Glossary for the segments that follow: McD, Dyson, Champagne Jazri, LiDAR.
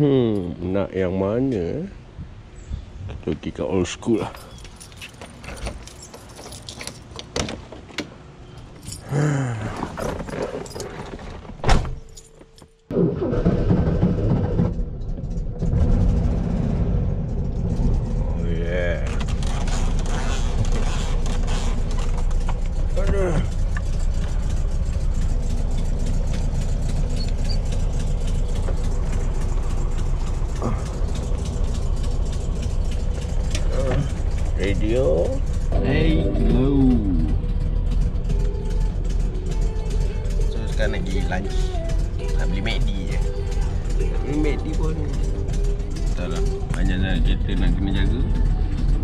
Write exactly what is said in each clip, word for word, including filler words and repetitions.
Hmm, nak yang mana? Kita pergi kat old school lah. Radio. Hey, hello. So sekarang lagi lunch. Nak beli McD je. Beli McD pun tak lah. Banyak-banyak kereta nak kena jaga.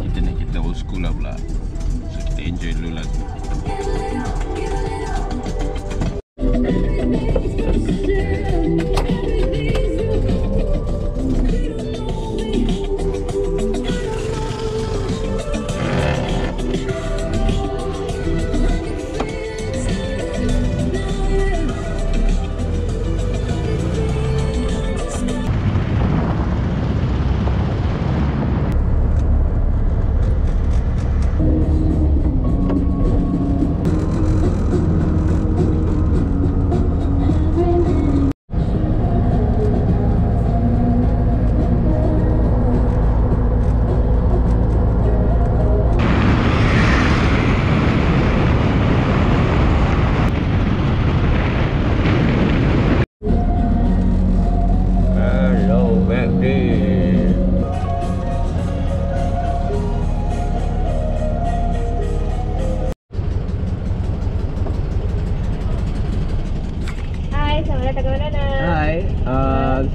Kita nak kita old school lah pula. So kita enjoy dulu lagu.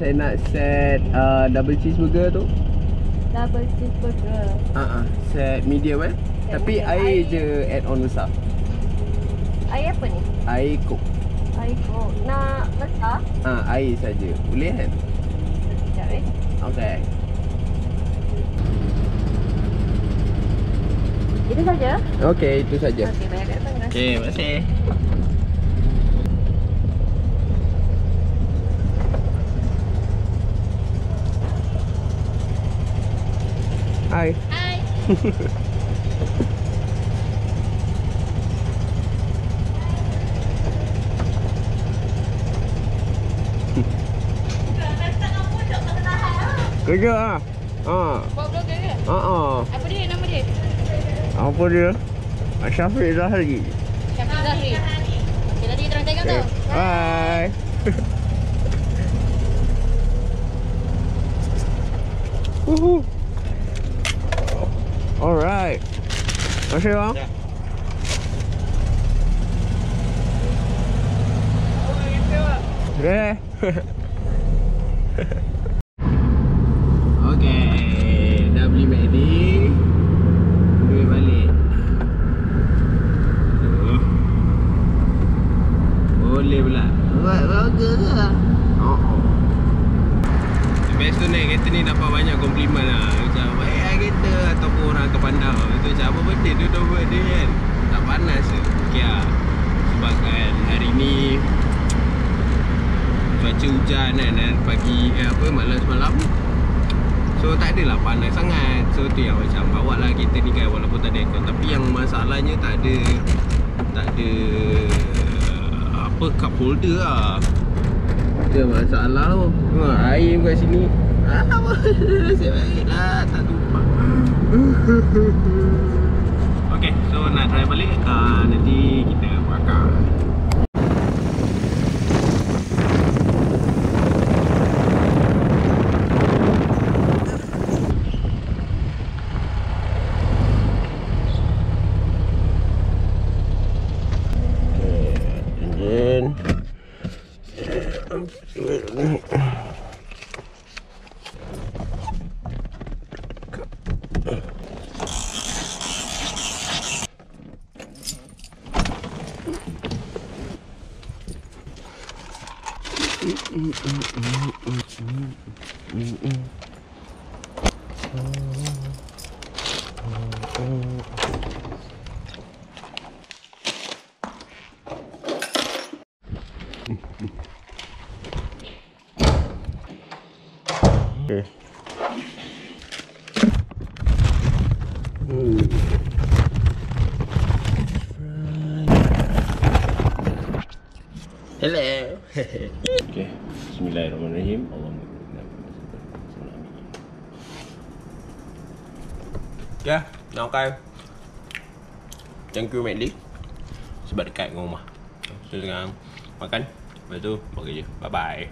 Saya nak set uh, double cheeseburger tu. Double cheeseburger. Uh-uh. Set medium eh. Set tapi medium. Air, air je add on besar. Air apa ni? Air coke. Air coke. Nak besar? Ah, uh, air saja. Boleh kan? Sekejap eh. Okay. Itu saja? Okay, itu saja. Okay, banyak kat sana. Okay, terima kasih. Hi. Hi. Kerja ah. Ah. Buat vlog ke? Ha ah. Apa dia nama dia? Apa dia? Champagne Jazri. Champagne Jazri. Okey, tadi terang tengok tau. Bye. Woohoo. Alright. Terima kasih bang. Boleh. Okay. Dah beli McD. Boleh balik. Oh. Boleh pula. Buat burger ke? Oh oh. Best tu naik kereta ni dapat banyak komplimen lah. Macam baik lah kereta ataupun orang akan pandang. Itu macam apa benda tu dah buat dia kan. Tak panas je. Okay lah. Sebab kan hari ni cuaca hujan kan pagi eh, apa malam semalam. So tak adalah panas sangat. So tu yang macam bawa lah kereta ni kan walaupun tak ada aircon. Tapi yang masalahnya tak ada tak ada apa cup holder lah. Ada masalah tu. Tengok air kat sini. Ah, nasib baiklah tak tumpah. Okay, so nak try balik uh, nanti kita bakar. Okay. Ooh. Hello. Okay. Bismillahirrahmanirrahim. Yeah, nào cay. Thank you mẹ đi. Sẽ bật cay ngon mà. Tôi ăn. Mà cánh. Vậy tôi. Bye bye.